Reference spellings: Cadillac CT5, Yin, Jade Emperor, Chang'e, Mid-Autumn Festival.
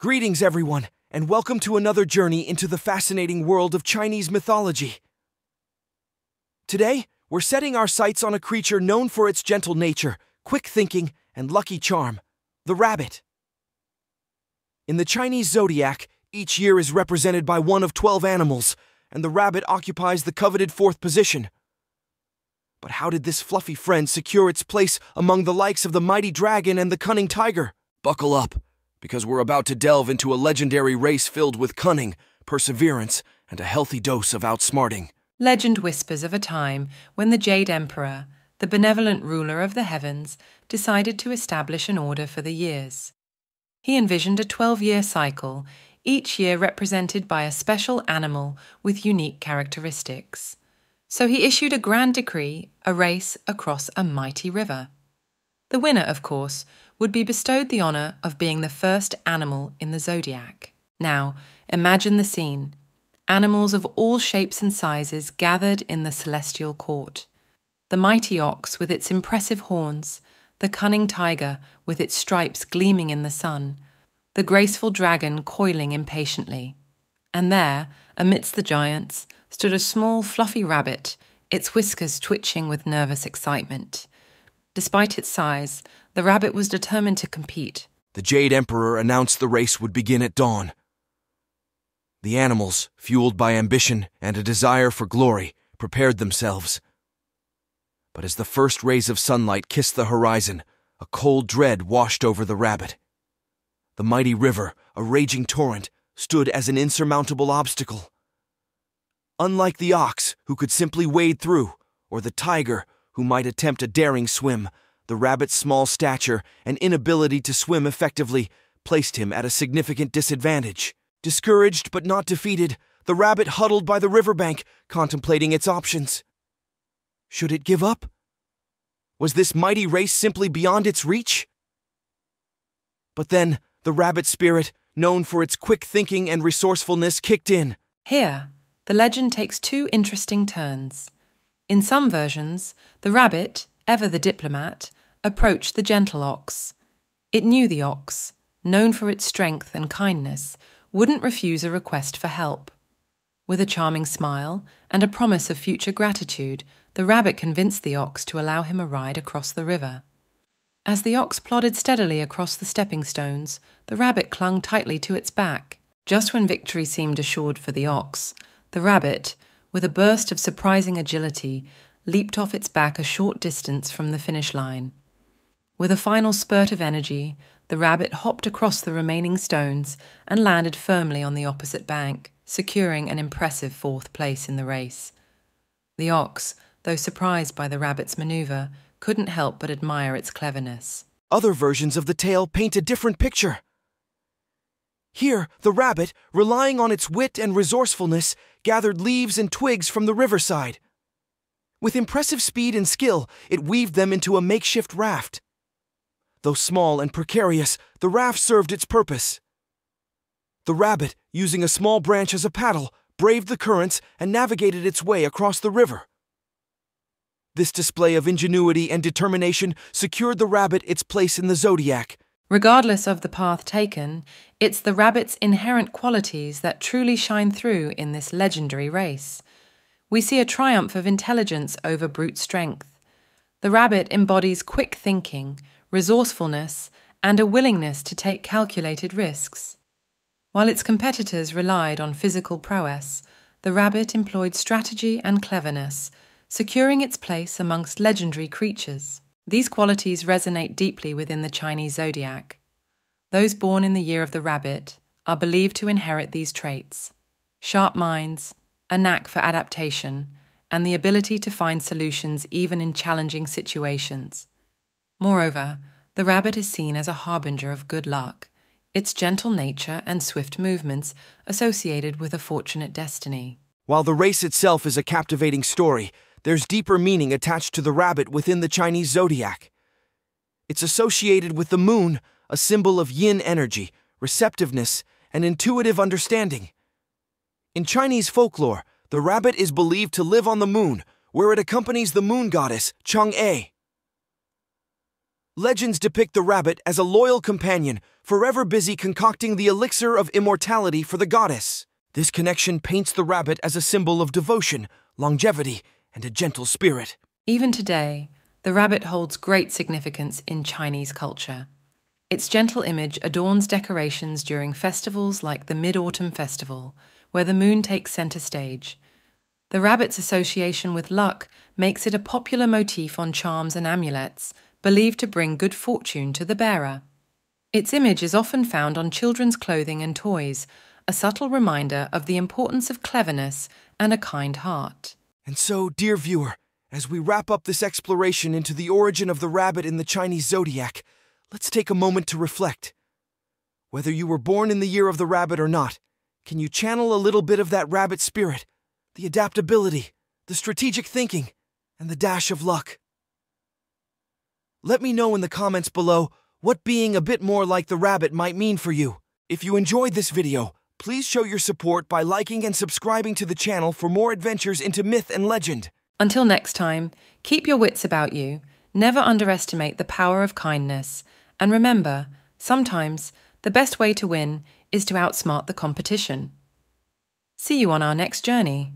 Greetings, everyone, and welcome to another journey into the fascinating world of Chinese mythology. Today, we're setting our sights on a creature known for its gentle nature, quick thinking, and lucky charm, the rabbit. In the Chinese zodiac, each year is represented by one of 12 animals, and the rabbit occupies the coveted 4th position. But how did this fluffy friend secure its place among the likes of the mighty dragon and the cunning tiger? Buckle up, because we're about to delve into a legendary race filled with cunning, perseverance, and a healthy dose of outsmarting. Legend whispers of a time when the Jade Emperor, the benevolent ruler of the heavens, decided to establish an order for the years. He envisioned a 12-year cycle, each year represented by a special animal with unique characteristics. So he issued a grand decree, a race across a mighty river. The winner, of course, would be bestowed the honor of being the first animal in the zodiac. Now, imagine the scene. Animals of all shapes and sizes gathered in the celestial court. The mighty ox with its impressive horns, the cunning tiger with its stripes gleaming in the sun, the graceful dragon coiling impatiently. And there, amidst the giants, stood a small fluffy rabbit, its whiskers twitching with nervous excitement. Despite its size, the rabbit was determined to compete. The Jade Emperor announced the race would begin at dawn. The animals, fueled by ambition and a desire for glory, prepared themselves. But as the first rays of sunlight kissed the horizon, a cold dread washed over the rabbit. The mighty river, a raging torrent, stood as an insurmountable obstacle. Unlike the ox, who could simply wade through, or the tiger, who might attempt a daring swim, the rabbit's small stature and inability to swim effectively placed him at a significant disadvantage. Discouraged but not defeated, the rabbit huddled by the riverbank, contemplating its options. Should it give up? Was this mighty race simply beyond its reach? But then, the rabbit spirit, known for its quick thinking and resourcefulness, kicked in. Here, the legend takes two interesting turns. In some versions, the rabbit, ever the diplomat, approached the gentle ox. It knew the ox, known for its strength and kindness, wouldn't refuse a request for help. With a charming smile and a promise of future gratitude, the rabbit convinced the ox to allow him a ride across the river. As the ox plodded steadily across the stepping stones, the rabbit clung tightly to its back. Just when victory seemed assured for the ox, the rabbit, with a burst of surprising agility, leaped off its back a short distance from the finish line. With a final spurt of energy, the rabbit hopped across the remaining stones and landed firmly on the opposite bank, securing an impressive 4th place in the race. The ox, though surprised by the rabbit's maneuver, couldn't help but admire its cleverness. Other versions of the tale paint a different picture. Here, the rabbit, relying on its wit and resourcefulness, gathered leaves and twigs from the riverside. With impressive speed and skill, it weaved them into a makeshift raft. Though small and precarious, the raft served its purpose. The rabbit, using a small branch as a paddle, braved the currents and navigated its way across the river. This display of ingenuity and determination secured the rabbit its place in the zodiac. Regardless of the path taken, it's the rabbit's inherent qualities that truly shine through in this legendary race. We see a triumph of intelligence over brute strength. The rabbit embodies quick thinking, resourcefulness, and a willingness to take calculated risks. While its competitors relied on physical prowess, the rabbit employed strategy and cleverness, securing its place amongst legendary creatures. These qualities resonate deeply within the Chinese zodiac. Those born in the year of the rabbit are believed to inherit these traits: sharp minds, a knack for adaptation, and the ability to find solutions even in challenging situations. Moreover, the rabbit is seen as a harbinger of good luck, its gentle nature and swift movements associated with a fortunate destiny. While the race itself is a captivating story, there's deeper meaning attached to the rabbit within the Chinese zodiac. It's associated with the moon, a symbol of yin energy, receptiveness, and intuitive understanding. In Chinese folklore, the rabbit is believed to live on the moon, where it accompanies the moon goddess, Chang'e. Legends depict the rabbit as a loyal companion, forever busy concocting the elixir of immortality for the goddess. This connection paints the rabbit as a symbol of devotion, longevity, and a gentle spirit. Even today, the rabbit holds great significance in Chinese culture. Its gentle image adorns decorations during festivals like the Mid-Autumn Festival, where the moon takes center stage. The rabbit's association with luck makes it a popular motif on charms and amulets, believed to bring good fortune to the bearer. Its image is often found on children's clothing and toys, a subtle reminder of the importance of cleverness and a kind heart. And so, dear viewer, as we wrap up this exploration into the origin of the rabbit in the Chinese zodiac, let's take a moment to reflect. Whether you were born in the year of the rabbit or not, can you channel a little bit of that rabbit spirit, the adaptability, the strategic thinking, and the dash of luck? Let me know in the comments below what being a bit more like the rabbit might mean for you. If you enjoyed this video, please show your support by liking and subscribing to the channel for more adventures into myth and legend. Until next time, keep your wits about you, never underestimate the power of kindness, and remember, sometimes the best way to win is to outsmart the competition. See you on our next journey.